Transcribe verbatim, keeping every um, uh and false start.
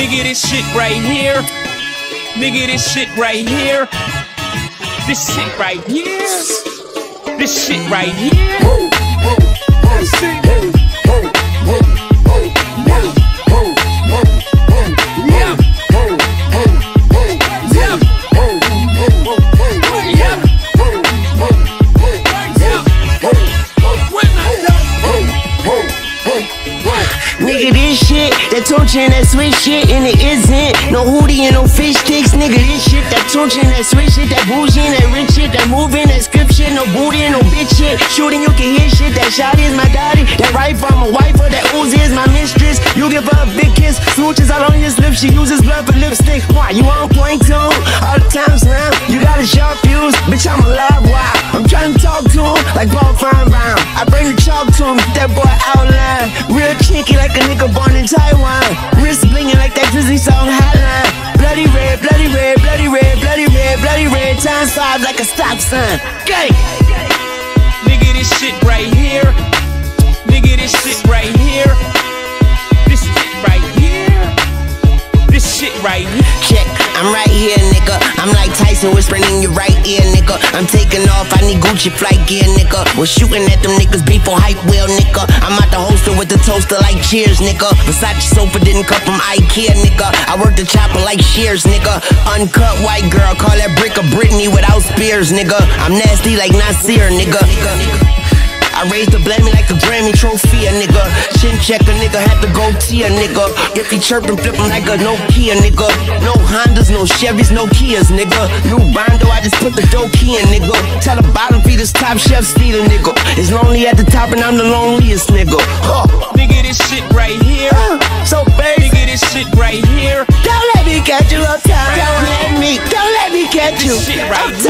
Nigga, this shit right here. Nigga, this shit right here. This shit right here. This shit right here. This shit right here. Nigga, this shit, that torture and that sweet shit, and it isn't. No hoodie and no fish sticks, nigga, this shit, that torture and that sweet shit, that bougie and that rich shit, that moving, that script shit, no booty and no bitch shit. Shooting, you can hear shit, that shot is my daddy, that rifle, my wife, or that ooze is my mistress. You give her a big kiss, smooches out on your lips, she uses blood for lipstick. Why, you on point two, all the time slam, you got a sharp fuse, bitch, I'm alive, why? I'm trying to talk to him like Paul Finebaum. I bring the chalk to him, that boy outline, real cheeky like a nigga born in Taiwan. Wrist blingin' like that Disney song Highline. Bloody red, bloody red, bloody red, bloody red, bloody red. Times five like a stop sign. Gang. Nigga, this shit right here. Nigga, this shit right here. This shit right here. This shit right here. Check, I'm right here, nigga. I'm like Tyson whispering in your right ear, nigga. I'm taking off, I need Gucci flight gear, nigga. We're shooting at them niggas before hype wheel, nigga. I'm out the holster with the toaster like cheers, nigga. Versace sofa didn't come from Ikea, nigga. I work the chopper like shears, nigga. Uncut white girl, call that brick a Britney without spears, nigga. I'm nasty like Nasir, nigga. I raised the blammy like a Grammy trophy, a nigga. Chin check a nigga, had to go tee a nigga. If he chirpin', flippin' like a Nokia, nigga. No Hondas, no Chevys, no Kias, nigga. New Bondo, I just put the dope key in, nigga. Tell the bottom feed this top chef feed a nigga. It's lonely at the top and I'm the loneliest, nigga. Huh. Nigga, this shit right here. Uh, so baby, nigga, this shit right here. Don't let me catch you up, time. Don't let me, don't let me catch you. This shit right here.